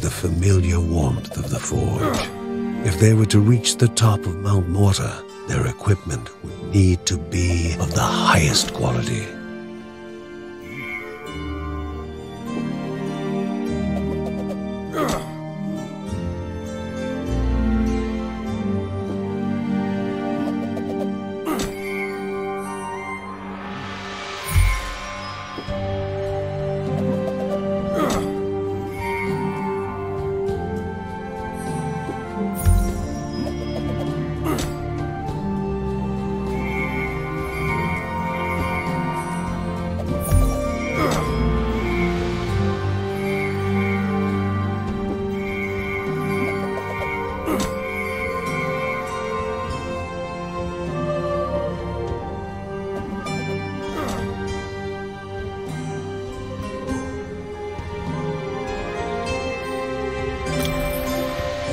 the familiar warmth of the forge. If they were to reach the top of Mount Morta, their equipment would need to be of the highest quality.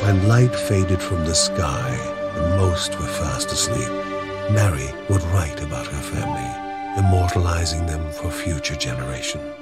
When light faded from the sky, the most were fast asleep. Mary would write about her family, immortalizing them for future generations.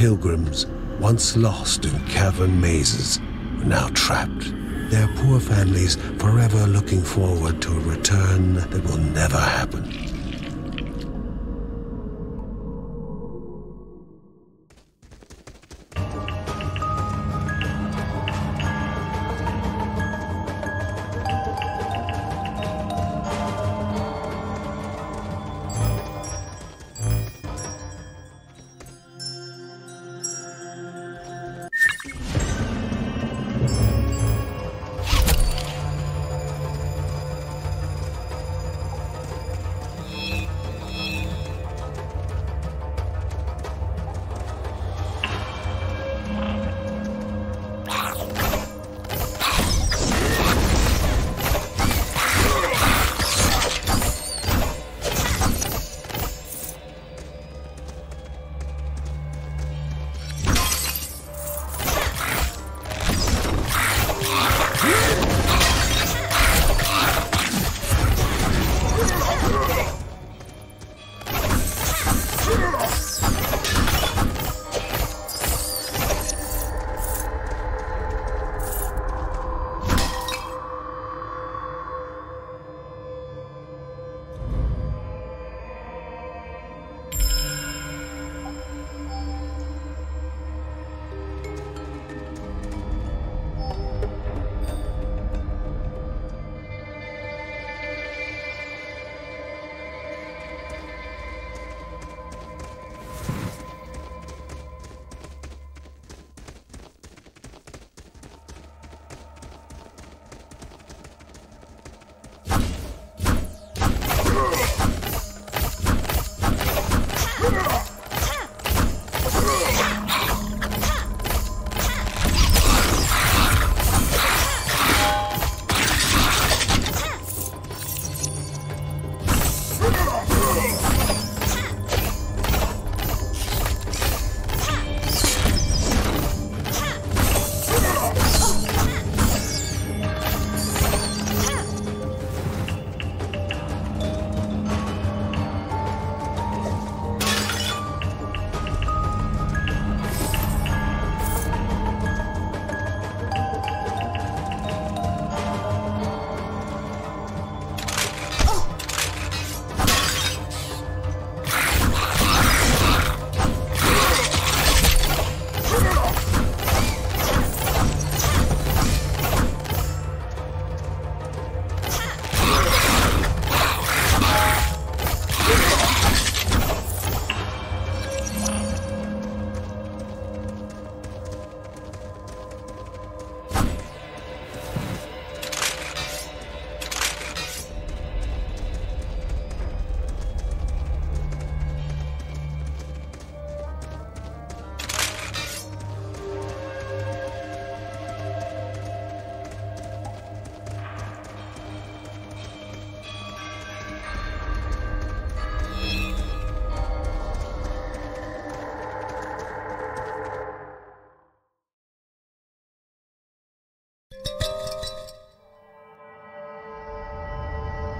pilgrims, once lost in cavern mazes, were now trapped. Their poor families forever looking forward to a return that will never happen.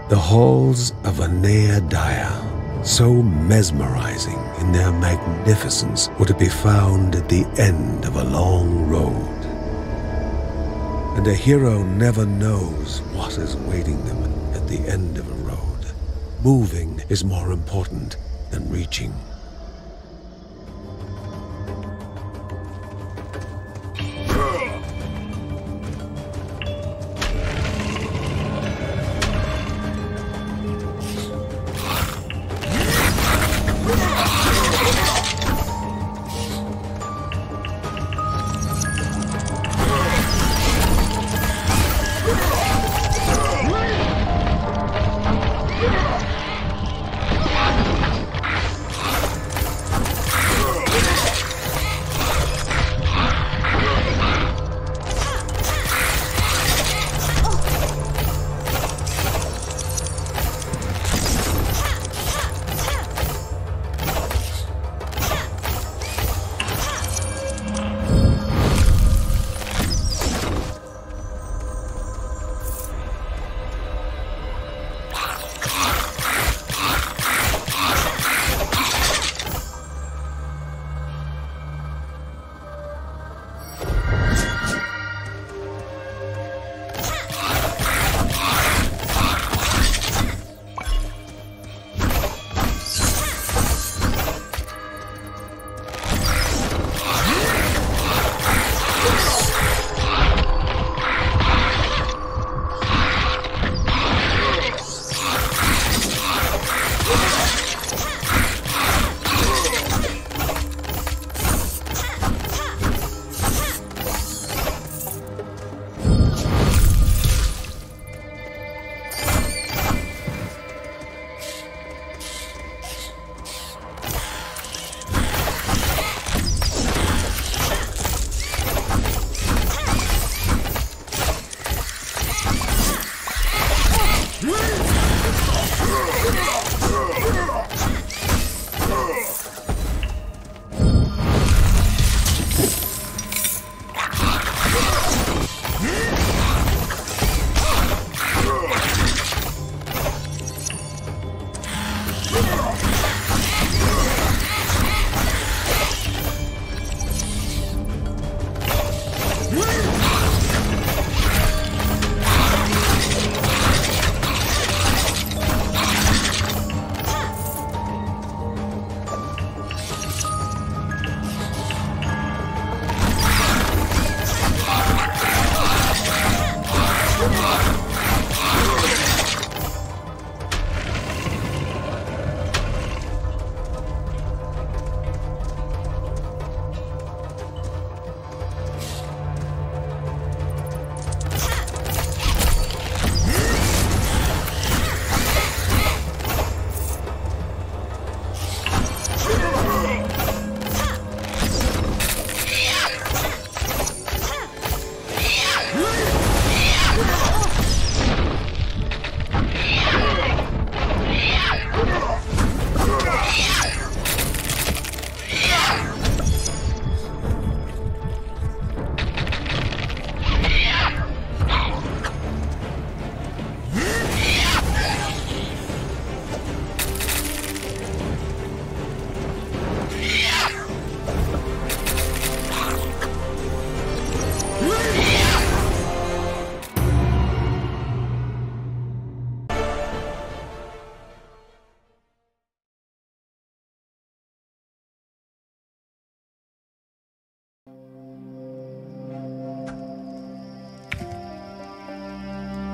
The halls of Aenea Daya, so mesmerizing in their magnificence, were to be found at the end of a long road. And a hero never knows what is awaiting them at the end of a road. Moving is more important than reaching.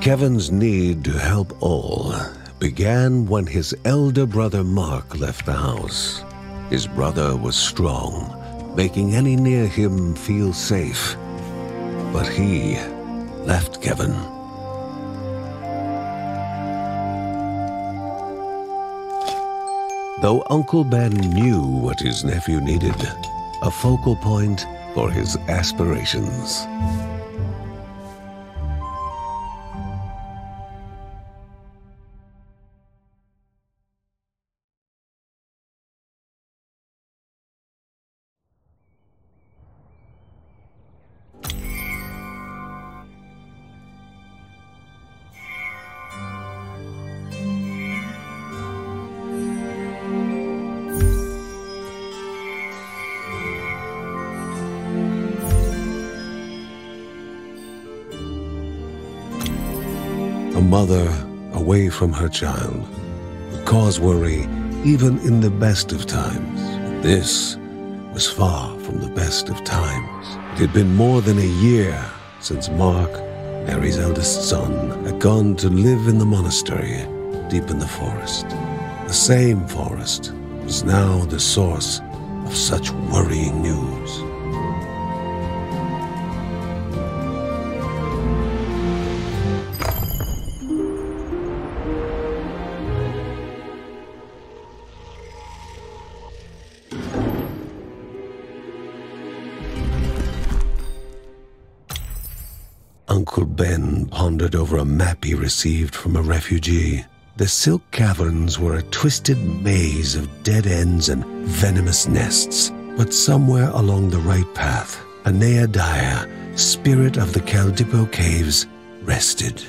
Kevin's need to help all began when his elder brother Mark left the house. His brother was strong, making any near him feel safe. But he left Kevin. Though Uncle Ben knew what his nephew needed, a focal point for his aspirations. Mother away from her child would cause worry even in the best of times. This was far from the best of times. It had been more than a year since Mark, Mary's eldest son, had gone to live in the monastery deep in the forest. The same forest was now the source of such worrying news. Over a map he received from a refugee. The silk caverns were a twisted maze of dead ends and venomous nests. But somewhere along the right path, Aenea Daya, spirit of the Caldipo Caves, rested.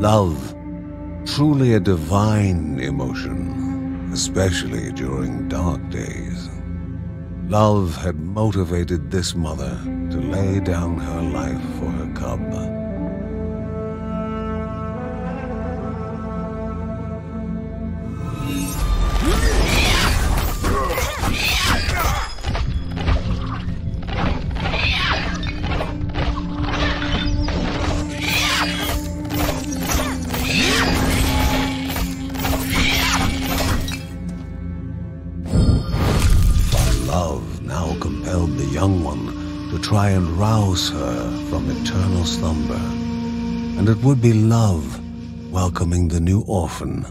Love, truly a divine emotion, especially during dark days. Love had motivated this mother to lay down her life for her cub. Try and rouse her from eternal slumber, and it would be love welcoming the new orphan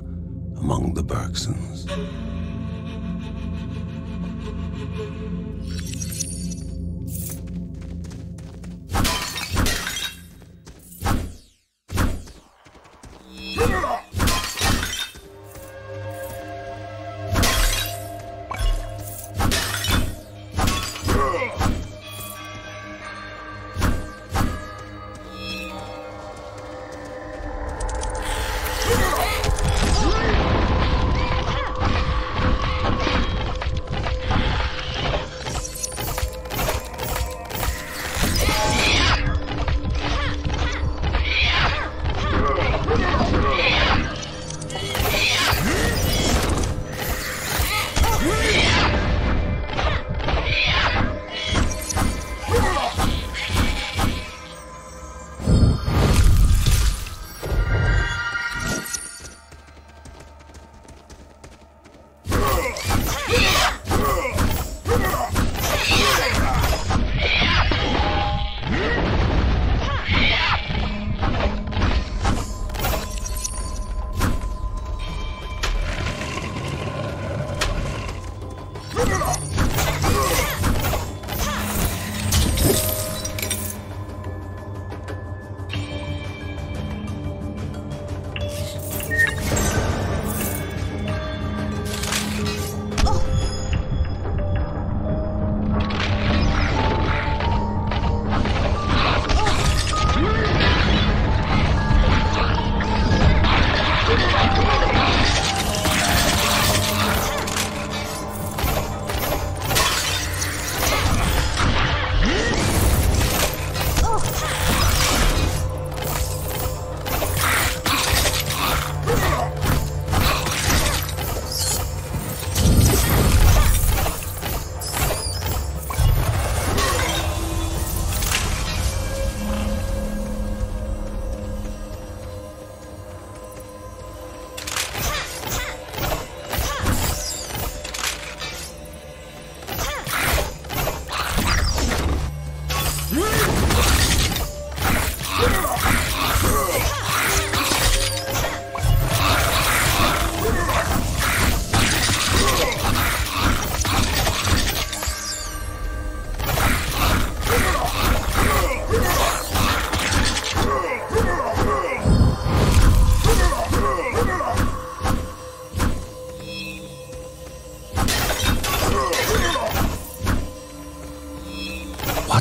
among the Bergsons.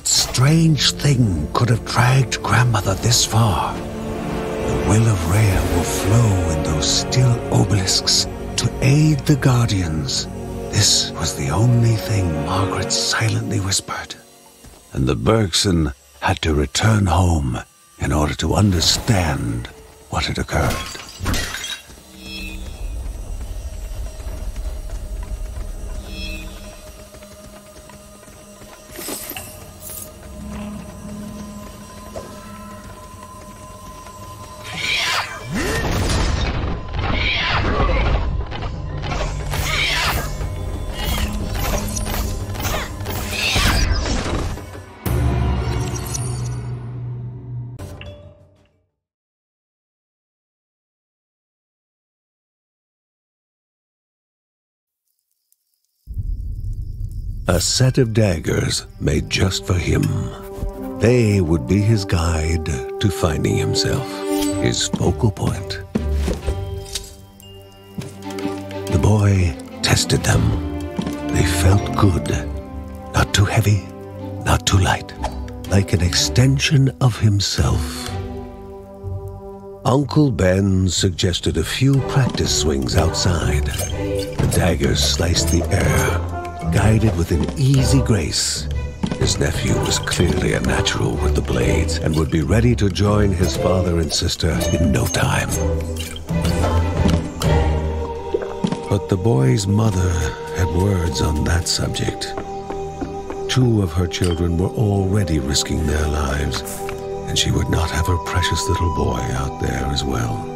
Strange thing could have dragged grandmother this far. The will of Rhea will flow in those still obelisks to aid the guardians. This was the only thing Margaret silently whispered, and the Bergson had to return home in order to understand what had occurred. A set of daggers made just for him. They would be his guide to finding himself, his focal point. The boy tested them. They felt good. Not too heavy, not too light. Like an extension of himself. Uncle Ben suggested a few practice swings outside. The daggers sliced the air, guided with an easy grace. His nephew was clearly a natural with the blades and would be ready to join his father and sister in no time. But the boy's mother had words on that subject. Two of her children were already risking their lives, and she would not have her precious little boy out there as well.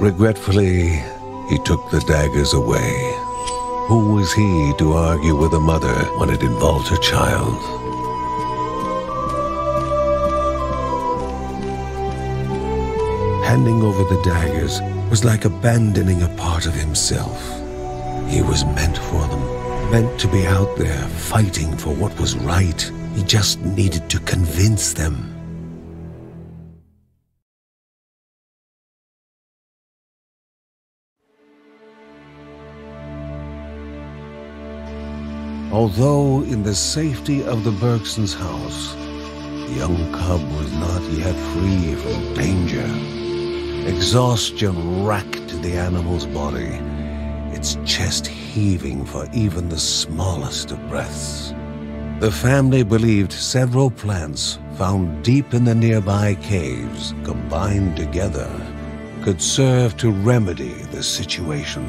Regretfully, he took the daggers away. Who was he to argue with a mother when it involved her child? Handing over the daggers was like abandoning a part of himself. He was meant for them. Meant to be out there, fighting for what was right. He just needed to convince them. Although in the safety of the Bergson's house, the young cub was not yet free from danger. Exhaustion racked the animal's body. Its chest heaving for even the smallest of breaths. The family believed several plants found deep in the nearby caves, combined together, could serve to remedy the situation.